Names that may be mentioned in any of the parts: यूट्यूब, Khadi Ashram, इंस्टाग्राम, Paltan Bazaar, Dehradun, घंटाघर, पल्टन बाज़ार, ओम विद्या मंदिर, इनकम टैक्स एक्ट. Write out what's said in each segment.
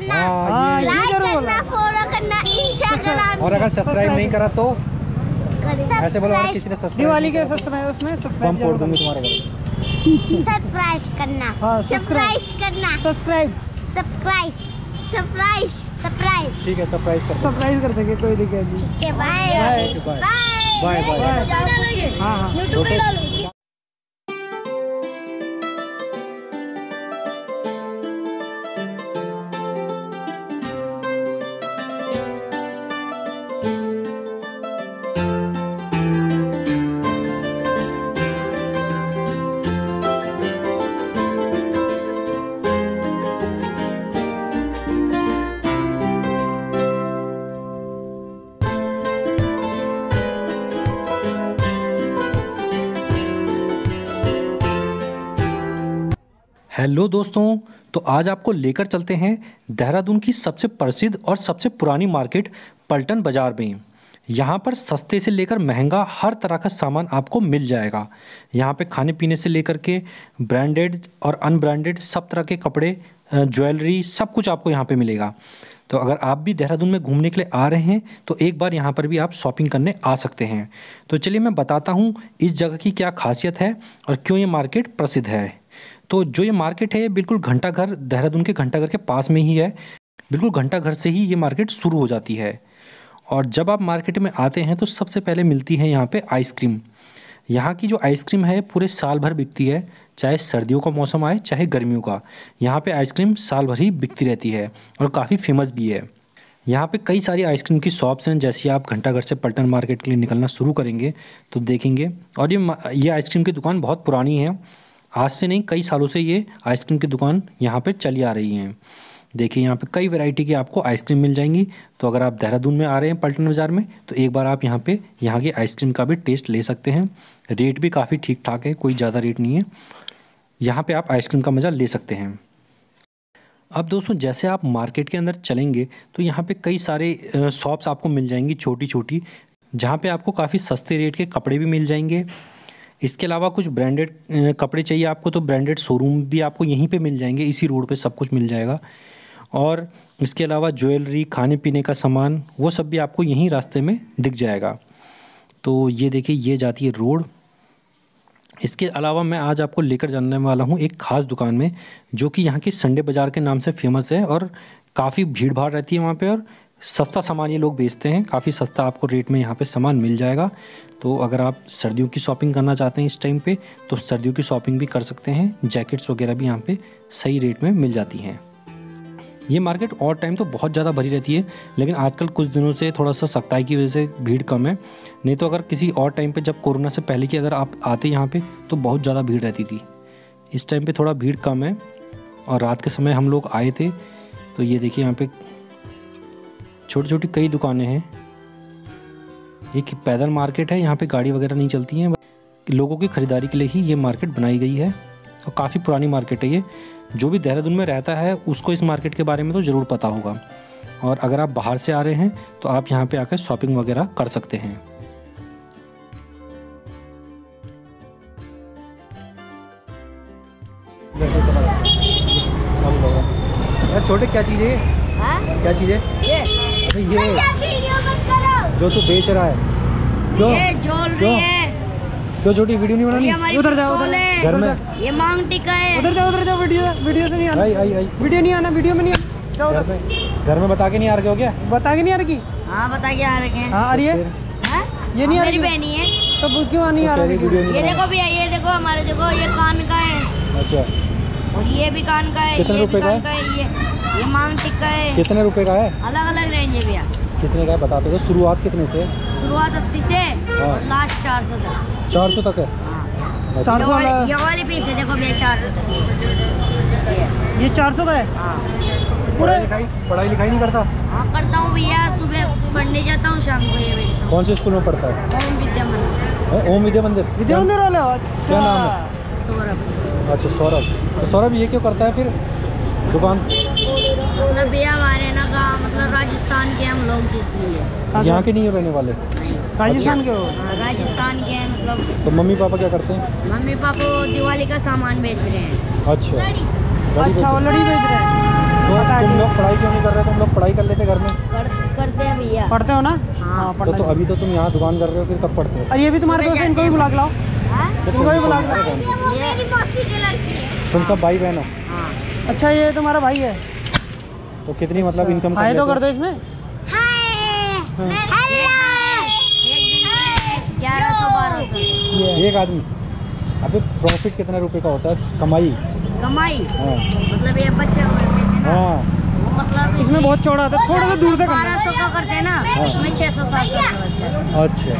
करना, लाइक करना, फॉलो करना, इंस्टाग्राम और अगर सब्सक्राइब नहीं करा तो ऐसे बोलो यार किसी ने सब्सक्राइब दिवाली के समय उसमें सब्सक्राइब कर दूंगी तुम्हारे घर। सरप्राइज करना, सरप्राइज करना, सब्सक्राइब सरप्राइज सरप्राइज सरप्राइज ठीक है सरप्राइज कर देंगे कोई दिक्कत नहीं। ठीक है बाय बाय बाय बाय। हां हां यूट्यूब पे डालो। हेलो दोस्तों, तो आज आपको लेकर चलते हैं देहरादून की सबसे प्रसिद्ध और सबसे पुरानी मार्केट पल्टन बाज़ार में। यहाँ पर सस्ते से लेकर महंगा हर तरह का सामान आपको मिल जाएगा। यहाँ पे खाने पीने से लेकर के ब्रांडेड और अनब्रांडेड सब तरह के कपड़े, ज्वेलरी, सब कुछ आपको यहाँ पे मिलेगा। तो अगर आप भी देहरादून में घूमने के लिए आ रहे हैं तो एक बार यहाँ पर भी आप शॉपिंग करने आ सकते हैं। तो चलिए मैं बताता हूँ इस जगह की क्या खासियत है और क्यों ये मार्केट प्रसिद्ध है। तो जो ये मार्केट है ये बिल्कुल घंटाघर, देहरादून के घंटाघर के पास में ही है। बिल्कुल घंटाघर से ही ये मार्केट शुरू हो जाती है। और जब आप मार्केट में आते हैं तो सबसे पहले मिलती है यहाँ पे आइसक्रीम। यहाँ की जो आइसक्रीम है पूरे साल भर बिकती है, चाहे सर्दियों का मौसम आए चाहे गर्मियों का। यहाँ पे आइसक्रीम साल भर ही बिकती रहती है और काफ़ी फेमस भी है। यहाँ पे कई सारी आइसक्रीम की शॉप्स हैं। जैसे आप घंटाघर से पल्टन मार्केट के लिए निकलना शुरू करेंगे तो देखेंगे। और ये आइसक्रीम की दुकान बहुत पुरानी है, आज से नहीं कई सालों से ये आइसक्रीम की दुकान यहाँ पे चली आ रही है। देखिए यहाँ पे कई वैरायटी की आपको आइसक्रीम मिल जाएंगी। तो अगर आप देहरादून में आ रहे हैं पल्टन बाज़ार में तो एक बार आप यहाँ की आइसक्रीम का भी टेस्ट ले सकते हैं। रेट भी काफ़ी ठीक ठाक है, कोई ज़्यादा रेट नहीं है। यहाँ पे आप आइसक्रीम का मज़ा ले सकते हैं। अब दोस्तों जैसे आप मार्केट के अंदर चलेंगे तो यहाँ पर कई सारे शॉप्स आपको मिल जाएंगी छोटी छोटी, जहाँ पर आपको काफ़ी सस्ते रेट के कपड़े भी मिल जाएंगे। इसके अलावा कुछ ब्रांडेड कपड़े चाहिए आपको तो ब्रांडेड शोरूम भी आपको यहीं पे मिल जाएंगे, इसी रोड पे सब कुछ मिल जाएगा। और इसके अलावा ज्वेलरी, खाने पीने का सामान, वो सब भी आपको यहीं रास्ते में दिख जाएगा। तो ये देखिए ये जाती है रोड। इसके अलावा मैं आज आपको लेकर जाने वाला हूँ एक ख़ास दुकान में, जो कि यहाँ की संडे बाज़ार के नाम से फेमस है और काफ़ी भीड़ भाड़ रहती है वहाँ पर और सस्ता सामान ये लोग बेचते हैं। काफ़ी सस्ता आपको रेट में यहाँ पे सामान मिल जाएगा। तो अगर आप सर्दियों की शॉपिंग करना चाहते हैं इस टाइम पे तो सर्दियों की शॉपिंग भी कर सकते हैं। जैकेट्स वगैरह भी यहाँ पे सही रेट में मिल जाती हैं। ये मार्केट और टाइम तो बहुत ज़्यादा भरी रहती है, लेकिन आजकल कुछ दिनों से थोड़ा सा सख्ताई की वजह से भीड़ कम है। नहीं तो अगर किसी और टाइम पर, जब कोरोना से पहले की अगर आप आते यहाँ पर तो बहुत ज़्यादा भीड़ रहती थी। इस टाइम पर थोड़ा भीड़ कम है और रात के समय हम लोग आए थे। तो ये देखिए यहाँ पर छोटी छोटी कई दुकानें हैं। एक पैदल मार्केट है, यहाँ पे गाड़ी वगैरह नहीं चलती हैं। लोगों की खरीदारी के लिए ही ये मार्केट बनाई गई है और काफ़ी पुरानी मार्केट है ये। जो भी देहरादून में रहता है उसको इस मार्केट के बारे में तो ज़रूर पता होगा। और अगर आप बाहर से आ रहे हैं तो आप यहाँ पे आकर शॉपिंग वगैरह कर सकते हैं। छोटे क्या चीज़ है, क्या चीज़ है ये जो तू बेच रहा है? क्यों छोटी वीडियो नहीं बनानी? उधर जाओ, घर में ये मांग टिका है। उधर जाओ, वीडियो से नहीं आना। वीडियो नहीं आना, वीडियो में नहीं जाओ। घर में बता के नहीं आ रहे हो क्या? बता के नहीं आ रही? हाँ बता के आ रहे हैं। हाँ अरे ये नहीं आ रही, बहनी है तो क्यों आनी आ रही? ये देखो भैया, ये देखो हमारे, देखो ये कान का है। अच्छा, और ये भी कान का है। कितने रुपए का है ये मांग टिका है? कितने रुपए का है? अलग अलग रेंज है भैया। कितने का बताते हो? शुरुआत कितने से? शुरुआत 80 से और लास्ट 400 तक। 400 तक है? हां 400 वाला ये वाली पीस है, देखो भैया 400 तक। ये 400 का है? हां। पढ़ाई लिखाई नहीं करता? हां करता हूं भैया, सुबह पढ़ने जाता हूं, शाम को ये बेचता हूं। कौन से स्कूल में पढ़ता है? ओम विद्या मंदिर वाले। अच्छा, क्या नाम है? सौरभ। अच्छा सौरभ, तो सौरभ ये क्यों करता है फिर दुकान? भैया हमारे ना का मतलब राजस्थान के हम लोग, इसलिए। यहाँ के नहीं हो रहने वाले? राजस्थान के हो? राजस्थान के हैं मतलब। तो मम्मी पापा क्या करते हैं? मम्मी पापा दिवाली का सामान बेच रहे हैं। अच्छा, लड़ी बेच रहे हैं। तो तुम लोग पढ़ाई क्यों पढ़ाई कर लेते घर में? करते हैं भैया। पढ़ते हो ना? हाँ। तो अभी तो तुम यहाँ दुकान कर रहे हो, फिर कब पढ़ते हो? और ये भी तुम्हारे दोस्त, इनको भी बुला के लाओ, इनको भी बुला के लाओ। तुम सब भाई बहन हो? अच्छा, ये तुम्हारा भाई है? तो कितनी मतलब इनकम तो कर दो इसमें। 1100-1200 एक आदमी। अभी प्रॉफिट कितने रुपए का होता है कमाई? कमाई मतलब ये बच्चे मतलब इसमें बहुत चौड़ा आता है, थोड़ा सा दूर से 1200 का करते हैं ना, इसमें 600-700 का बचता है। अच्छा,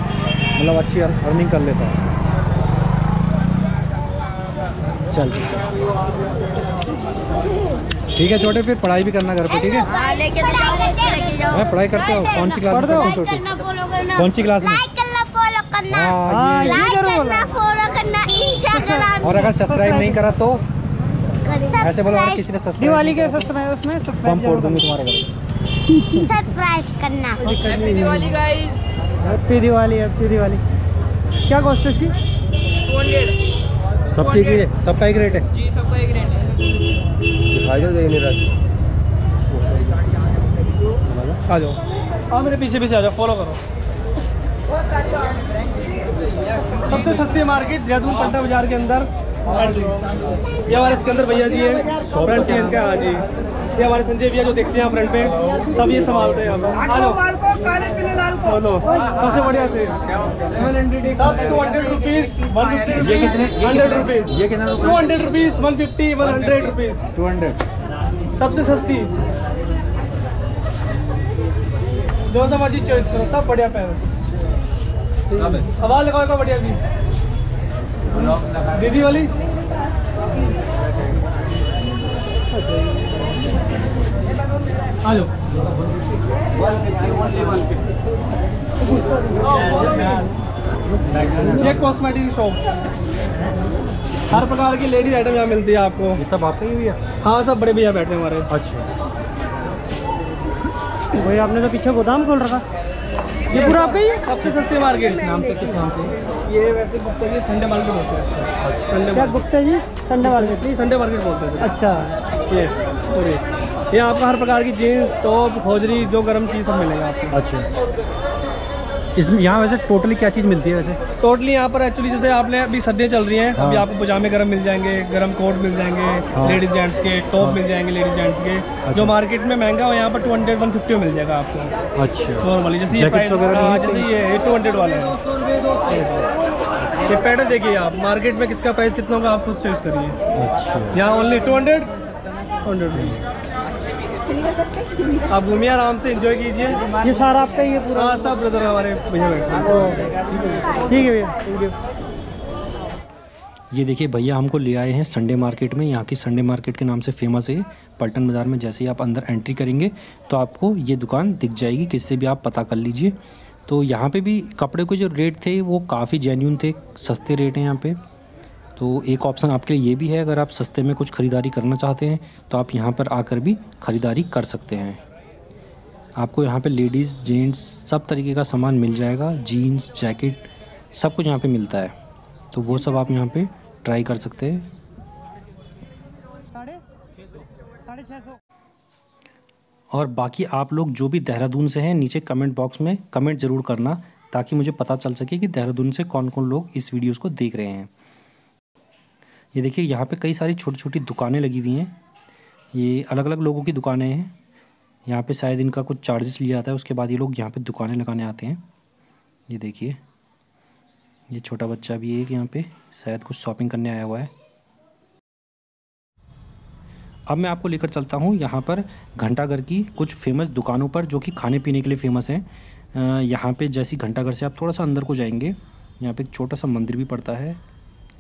मतलब अच्छी अर्निंग कर लेता है। चल ठीक है छोटे, फिर पढ़ाई भी करना घर पे, ठीक है? लेके जाओ। पढ़ाई करते हो? कौन सी क्लास में पढ़ते हो? कौन सी क्लास में? और अगर सब्सक्राइब नहीं करा तो ऐसे बोलो, अगर किसी ने दिवाली के उसमें सब्सक्राइब कर दूंगी तुम्हारे घर। सरप्राइज करना। Happy Diwali guys. Happy Diwali, happy Diwali. क्या कॉस्ट है इसकी? 200। सबकी की सबका एक रेट है जी, सबका एक रेट है। दिखाई दो नहीं रहा। आ जाओ, आओ मेरे पीछे पीछे आ जाओ, फॉलो करो। सबसे सस्ती मार्केट देहरादून पलटन बाजार के अंदर। ये हमारे सिकंदर भैया जी है, फ्रंट टेन का। हाँ जी, ये हमारे संजय भैया जो देखते हैं फ्रंट पे, सब ये संभालते हैं। सबसे बढ़िया थे 200 रुपीज़, 150, 100 रुपीज़, 150, 100 रुपीज़ सबसे सस्ती। जो सा मर्जी चॉइस करो, सब बढ़िया पैर। आवाज़ लगाओ बढ़िया जी दीदी वाली। आ जाओ। ये कॉस्मेटिक शॉप, हर प्रकार की लेडीज आइटम यहाँ मिलती है आपको। ये सब आपके भैया? हाँ, सब बड़े भैया बैठे हमारे। अच्छा, वही आपने तो पीछे गोदाम खोल रखा। ये पूरा आपका ही है? सबसे सस्ती मार्केट। किस नाम से? किस नाम से? ये वैसे गुप्ता जी संडे मार्केट बोलते हैं। संडे क्या? Gupta ji Sunday market? नहीं, संडे मार्केट बोलते हैं। अच्छा, ये पूरे ये आपका हर प्रकार की जीन्स, टॉप, खोजरी, जो गर्म चीज़ सब मिलेगा आपको। अच्छा, इसमें यहाँ वैसे टोटली क्या चीज़ मिलती है? वैसे टोटली यहाँ पर एक्चुअली जैसे आपने अभी सर्दियाँ चल रही हैं, अभी आपको पजामे गर्म मिल जाएंगे, गर्म कोट मिल जाएंगे लेडीज़ जेंट्स के, टॉप मिल जाएंगे लेडीज़ जेंट्स के। जो मार्केट में महंगा हो यहाँ पर 200-150 मिल जाएगा आपको। अच्छा, नॉर्मली जैसे ये 200 वाले हैं। ये पैटर्न देखिए आप, मार्केट में किसका प्राइस कितना होगा आप खुद चॉइस करिए। अच्छा, यहाँ ओनली 200 आप घूमिए, आराम से एंजॉय कीजिए। ये सारा आपका ही है पूरा? हाँ, सब ब्रदर हमारे भैया बैठे। ठीक है भैया, थैंक यू। ये देखिए भैया हमको ले आए हैं संडे मार्केट में। यहाँ की संडे मार्केट के नाम से फेमस है पलटन बाज़ार में। जैसे ही आप अंदर एंट्री करेंगे तो आपको ये दुकान दिख जाएगी, किससे भी आप पता कर लीजिए। तो यहाँ पे भी कपड़े के जो रेट थे वो काफ़ी जेन्युइन थे, सस्ते रेट हैं यहाँ पे। तो एक ऑप्शन आपके लिए ये भी है, अगर आप सस्ते में कुछ ख़रीदारी करना चाहते हैं तो आप यहाँ पर आकर भी ख़रीदारी कर सकते हैं। आपको यहाँ पे लेडीज़ जेंट्स सब तरीके का सामान मिल जाएगा, जीन्स, जैकेट, सब कुछ यहाँ पे मिलता है। तो वो सब आप यहाँ पर ट्राई कर सकते हैं। 650 और बाकी आप लोग जो भी देहरादून से हैं, नीचे कमेंट बॉक्स में कमेंट ज़रूर करना, ताकि मुझे पता चल सके कि देहरादून से कौन कौन लोग इस वीडियोस को देख रहे हैं। ये देखिए यहाँ पे कई सारी छोटी छोटी दुकानें लगी हुई हैं, ये अलग अलग लोगों की दुकानें हैं। यहाँ पे शायद इनका कुछ चार्जेस लिया जाता है, उसके बाद ये लोग यहाँ पर दुकानें लगाने आते हैं। ये देखिए, ये छोटा बच्चा भी है यहाँ पर, शायद कुछ शॉपिंग करने आया हुआ है। अब मैं आपको लेकर चलता हूँ यहाँ पर घंटाघर की कुछ फेमस दुकानों पर, जो कि खाने पीने के लिए फ़ेमस हैं। यहाँ पे जैसी घंटाघर से आप थोड़ा सा अंदर को जाएंगे, यहाँ पे एक छोटा सा मंदिर भी पड़ता है,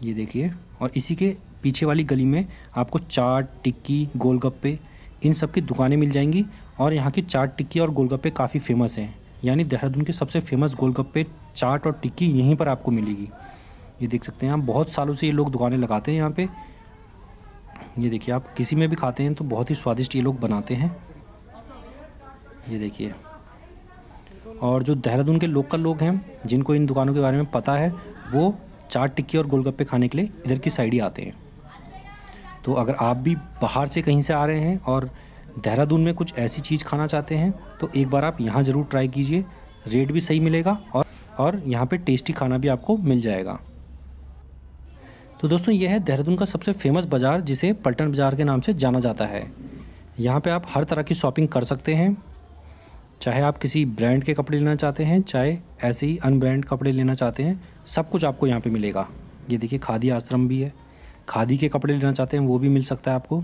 ये देखिए। और इसी के पीछे वाली गली में आपको चाट, टिक्की, गोलगप्पे, इन सब की दुकानें मिल जाएंगी। और यहाँ की चाट, टिक्की और गोलगप्पे काफ़ी फ़ेमस हैं, यानी देहरादून के सबसे फेमस गोलगप्पे, चाट और टिक्की यहीं पर आपको मिलेगी। ये देख सकते हैं आप, बहुत सालों से ये लोग दुकानें लगाते हैं यहाँ पर। ये देखिए आप किसी में भी खाते हैं तो बहुत ही स्वादिष्ट ये लोग बनाते हैं। ये देखिए, और जो देहरादून के लोकल लोग हैं जिनको इन दुकानों के बारे में पता है, वो चाट, टिक्की और गोलगप्पे खाने के लिए इधर की साइड ही आते हैं। तो अगर आप भी बाहर से कहीं से आ रहे हैं और देहरादून में कुछ ऐसी चीज़ खाना चाहते हैं तो एक बार आप यहाँ ज़रूर ट्राई कीजिए। रेट भी सही मिलेगा और यहाँ पे टेस्टी खाना भी आपको मिल जाएगा। तो दोस्तों यह है देहरादून का सबसे फेमस बाज़ार जिसे पलटन बाज़ार के नाम से जाना जाता है। यहाँ पे आप हर तरह की शॉपिंग कर सकते हैं, चाहे आप किसी ब्रांड के कपड़े लेना चाहते हैं, चाहे ऐसे ही अनब्रांड कपड़े लेना चाहते हैं, सब कुछ आपको यहाँ पे मिलेगा। ये देखिए खादी आश्रम भी है, खादी के कपड़े लेना चाहते हैं वो भी मिल सकता है आपको।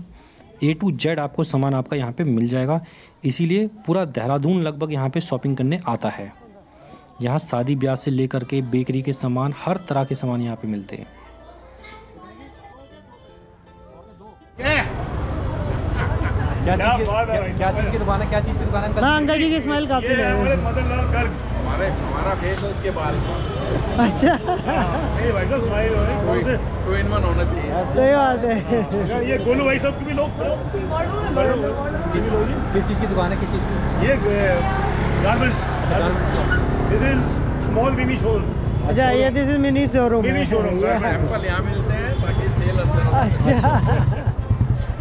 A to Z आपको सामान आपका यहाँ पे मिल जाएगा, इसीलिए पूरा देहरादून लगभग यहाँ पे शॉपिंग करने आता है। यहाँ शादी ब्याह से लेकर के बेकरी के सामान, हर तरह के सामान यहाँ पे मिलते हैं। क्या चीज़ की दुकान है हाँ अंकल जी की स्माइल काफ़ी है, हमारा फेस है उसके बाल। अच्छा नहीं भाई साहब स्माइल होना चाहिए, सही बात है। ये गोलू भाई साहब की भी लोग किस चीज़ की दुकान है, किस चीज़ की? ये गारमेंट्स स्मॉल मिनी शोरूम। अच्छा ये this is mini showroom, mini showroom sample यहाँ मिलते हैं, बाकी सेल अंदर। अच्छा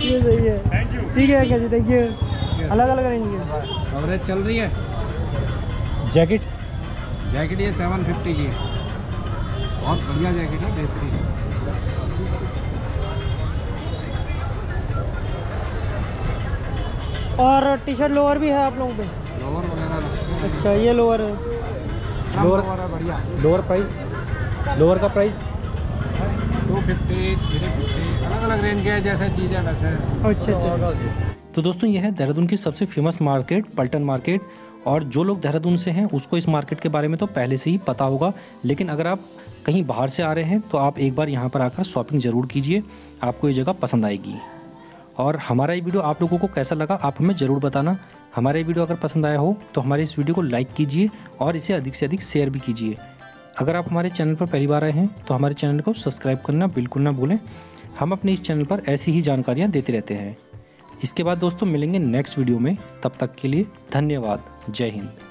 ये सही है, ठीक है अंकल जी थैंक यू। अलग अलग रेंज में कवरेज चल रही है। जैकेट ये 750 की है, बहुत बढ़िया जैकेट है, बेहतरीन है। और टी शर्ट लोअर भी है आप लोगों पे, लोअर वगैरह? अच्छा ये लोअर है, लोअर बढ़िया। लोअर का प्राइस 250, 350, अलग अलग रेंज के जैसा चीज़ है वैसे। अच्छा। तो दोस्तों यह है देहरादून की सबसे फेमस मार्केट पलटन मार्केट। और जो लोग देहरादून से हैं उसको इस मार्केट के बारे में तो पहले से ही पता होगा, लेकिन अगर आप कहीं बाहर से आ रहे हैं तो आप एक बार यहाँ पर आकर शॉपिंग ज़रूर कीजिए, आपको ये जगह पसंद आएगी। और हमारा ये वीडियो आप लोगों को कैसा लगा आप हमें ज़रूर बताना। हमारा ये वीडियो अगर पसंद आया हो तो हमारे इस वीडियो को लाइक कीजिए और इसे अधिक से अधिक शेयर भी कीजिए। अगर आप हमारे चैनल पर पहली बार आए हैं तो हमारे चैनल को सब्सक्राइब करना बिल्कुल ना भूलें। हम अपने इस चैनल पर ऐसी ही जानकारियाँ देते रहते हैं। इसके बाद दोस्तों मिलेंगे नेक्स्ट वीडियो में, तब तक के लिए धन्यवाद, जय हिंद।